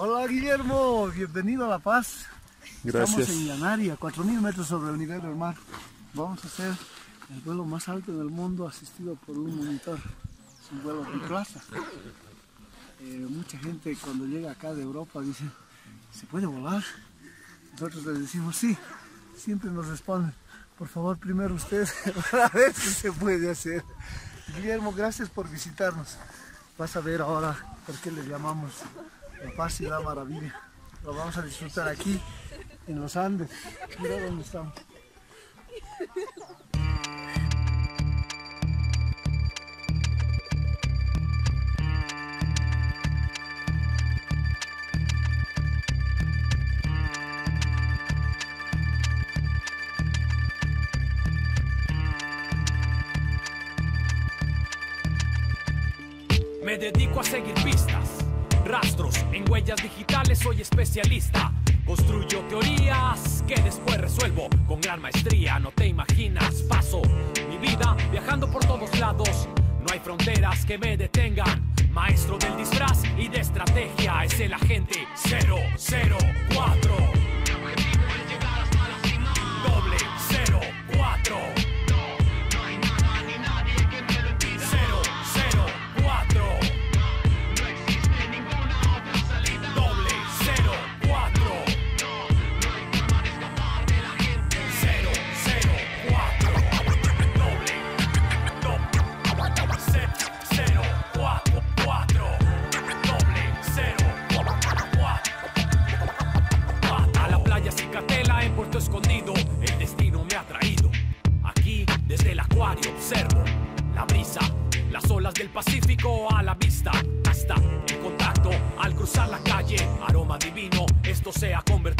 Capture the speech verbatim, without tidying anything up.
Hola Guillermo, bienvenido a La Paz. Gracias. Estamos en Yanari, a cuatro mil metros sobre el nivel del mar. Vamos a hacer el vuelo más alto del mundo asistido por un monitor. Es un vuelo biplaza. Eh, mucha gente cuando llega acá de Europa dice, ¿se puede volar? Nosotros les decimos sí. Siempre nos responden, por favor primero ustedes, a ver si se puede hacer. Guillermo, gracias por visitarnos. Vas a ver ahora por qué les llamamos La Paz y la Maravilla. Lo vamos a disfrutar aquí, en los Andes. Mira dónde estamos. Me dedico a seguir pistas, rastros, en huellas digitales soy especialista. Construyo teorías que después resuelvo con gran maestría, no te imaginas. Paso mi vida viajando por todos lados, no hay fronteras que me detengan. Maestro del disfraz y de estrategia, es el agente cero cero cuatro. Mi objetivo es llegar hasta la cima. Doble cero cuatro. Escondido, el destino me ha traído. Aquí, desde el acuario, observo la brisa, las olas del Pacífico a la vista. Hasta el contacto, al cruzar la calle, aroma divino, esto se ha convertido.